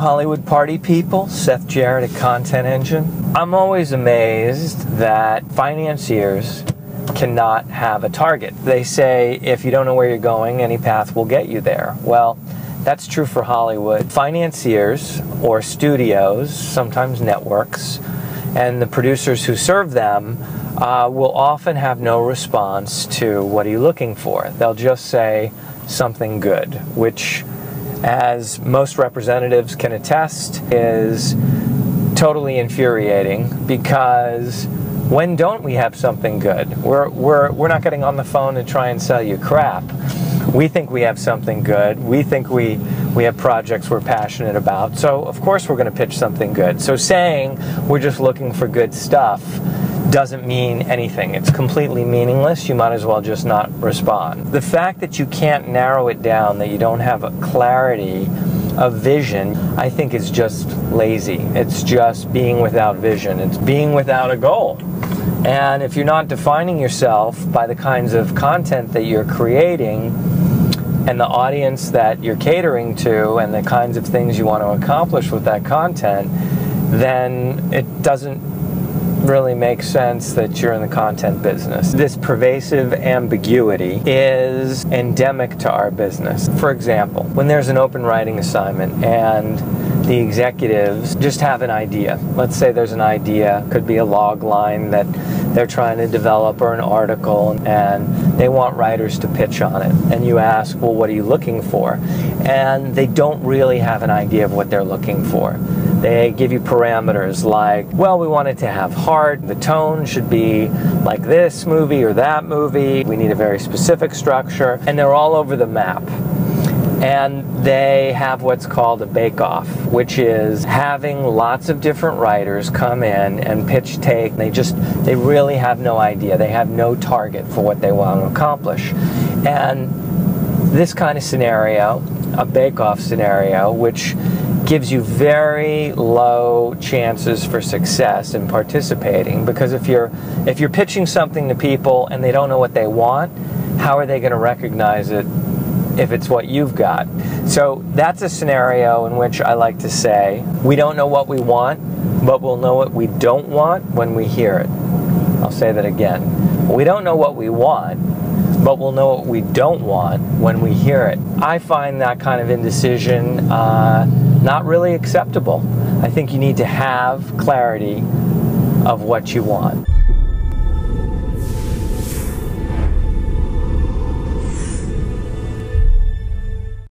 Hollywood party people, Seth Jarrett at Content Engine. I'm always amazed that financiers cannot have a target. They say, if you don't know where you're going, any path will get you there. Well, that's true for Hollywood. Financiers or studios, sometimes networks, and the producers who serve them will often have no response to what are you looking for. They'll just say something good, which, as most representatives can attest, is totally infuriating, because when don't we have something good? We're not getting on the phone to try and sell you crap. We think we have something good. We think we have projects we're passionate about. So of course we're going to pitch something good. So saying we're just looking for good stuff doesn't mean anything. It's completely meaningless. You might as well just not respond. The fact that you can't narrow it down, that you don't have a clarity of vision, I think is just lazy. It's just being without vision. It's being without a goal. And if you're not defining yourself by the kinds of content that you're creating and the audience that you're catering to and the kinds of things you want to accomplish with that content, then it doesn't really makes sense that you're in the content business. This pervasive ambiguity is endemic to our business. For example, when there's an open writing assignment and the executives just have an idea. Let's say there's an idea, could be a log line that they're trying to develop or an article, and they want writers to pitch on it. And you ask, well, what are you looking for? And they don't really have an idea of what they're looking for. They give you parameters like, well, we want it to have heart, the tone should be like this movie or that movie, we need a very specific structure, and they're all over the map. And they have what's called a bake-off, which is having lots of different writers come in and pitch take. They really have no idea. They have no target for what they want to accomplish. And this kind of scenario, a bake-off scenario, which gives you very low chances for success in participating, because if you're pitching something to people and they don't know what they want, how are they going to recognize it if it's what you've got? So that's a scenario in which I like to say, we don't know what we want, but we'll know what we don't want when we hear it. I'll say that again. We don't know what we want, but we'll know what we don't want when we hear it. I find that kind of indecision not really acceptable. I think you need to have clarity of what you want.